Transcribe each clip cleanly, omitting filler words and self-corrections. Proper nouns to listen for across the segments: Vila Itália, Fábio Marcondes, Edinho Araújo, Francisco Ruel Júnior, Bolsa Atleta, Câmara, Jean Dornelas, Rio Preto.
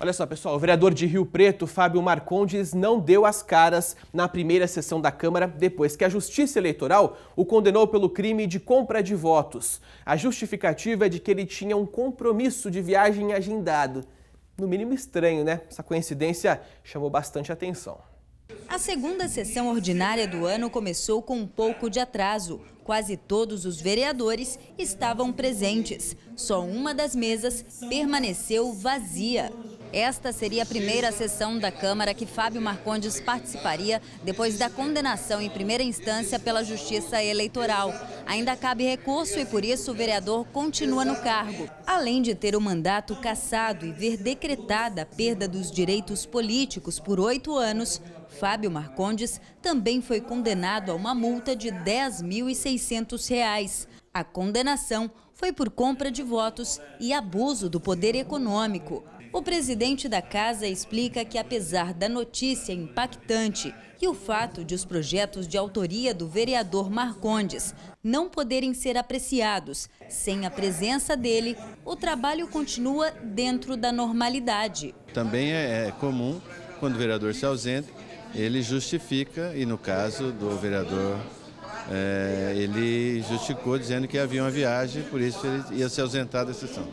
Olha só, pessoal, o vereador de Rio Preto, Fábio Marcondes, não deu as caras na primeira sessão da Câmara depois que a Justiça Eleitoral o condenou pelo crime de compra de votos. A justificativa é de que ele tinha um compromisso de viagem agendado. No mínimo estranho, né? Essa coincidência chamou bastante atenção. A segunda sessão ordinária do ano começou com um pouco de atraso. Quase todos os vereadores estavam presentes. Só uma das mesas permaneceu vazia. Esta seria a primeira sessão da Câmara que Fábio Marcondes participaria depois da condenação em primeira instância pela Justiça Eleitoral. Ainda cabe recurso e por isso o vereador continua no cargo. Além de ter o mandato cassado e ver decretada a perda dos direitos políticos por 8 anos, Fábio Marcondes também foi condenado a uma multa de R$ 10.600. A condenação foi por compra de votos e abuso do poder econômico. O presidente da casa explica que, apesar da notícia impactante e o fato de os projetos de autoria do vereador Marcondes não poderem ser apreciados sem a presença dele, o trabalho continua dentro da normalidade. Também é comum, quando o vereador se ausenta, ele justifica, e no caso do vereador, ele justificou dizendo que havia uma viagem, por isso ele ia se ausentar da sessão.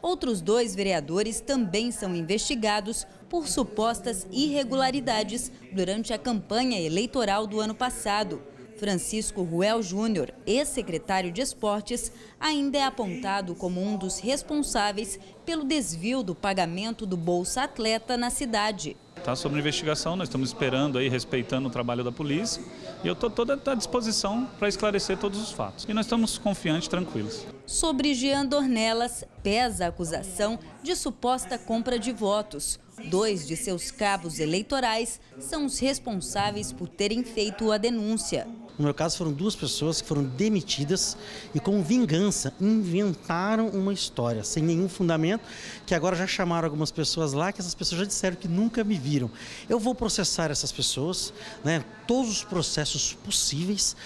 Outros 2 vereadores também são investigados por supostas irregularidades durante a campanha eleitoral do ano passado. Francisco Ruel Júnior, ex-secretário de Esportes, ainda é apontado como um dos responsáveis pelo desvio do pagamento do Bolsa Atleta na cidade. Está sob investigação, nós estamos esperando aí, respeitando o trabalho da polícia, e eu estou toda à disposição para esclarecer todos os fatos. E nós estamos confiantes, tranquilos. Sobre Jean Dornelas, pesa a acusação de suposta compra de votos. 2 de seus cabos eleitorais são os responsáveis por terem feito a denúncia. No meu caso, foram 2 pessoas que foram demitidas e, com vingança, inventaram uma história sem nenhum fundamento, que agora já chamaram algumas pessoas lá, que essas pessoas já disseram que nunca me viram. Eu vou processar essas pessoas, né, todos os processos possíveis,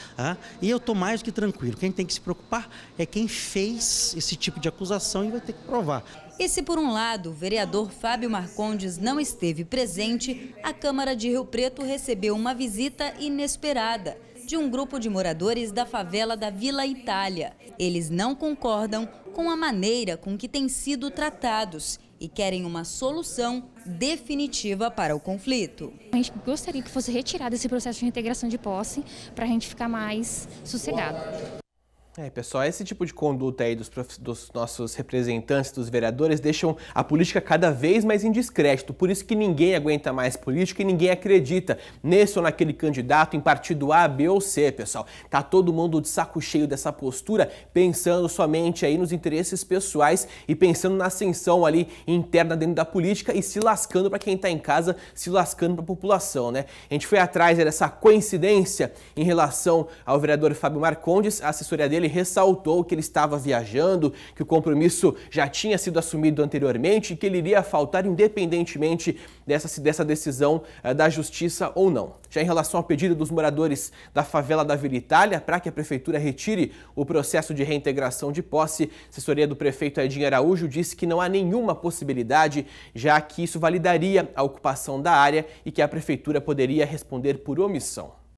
e eu estou mais do que tranquilo. Quem tem que se preocupar é quem fez esse tipo de acusação e vai ter que provar. E se por um lado o vereador Fábio Marcondes não esteve presente, a Câmara de Rio Preto recebeu uma visita inesperada de um grupo de moradores da favela da Vila Itália. Eles não concordam com a maneira com que têm sido tratados e querem uma solução definitiva para o conflito. A gente gostaria que fosse retirado esse processo de reintegração de posse para a gente ficar mais sossegado. Pessoal, esse tipo de conduta aí dos nossos representantes, dos vereadores, deixam a política cada vez mais em descrédito. Por isso que ninguém aguenta mais política e ninguém acredita nesse ou naquele candidato, em partido A, B ou C, pessoal. Tá todo mundo de saco cheio dessa postura, pensando somente aí nos interesses pessoais e pensando na ascensão ali interna dentro da política e se lascando para quem tá em casa, se lascando para a população, né? A gente foi atrás dessa coincidência em relação ao vereador Fábio Marcondes. A assessoria dele ressaltou que ele estava viajando, que o compromisso já tinha sido assumido anteriormente e que ele iria faltar independentemente dessa decisão da justiça ou não. Já em relação ao pedido dos moradores da favela da Vila Itália para que a prefeitura retire o processo de reintegração de posse, a assessoria do prefeito Edinho Araújo disse que não há nenhuma possibilidade, já que isso validaria a ocupação da área e que a prefeitura poderia responder por omissão.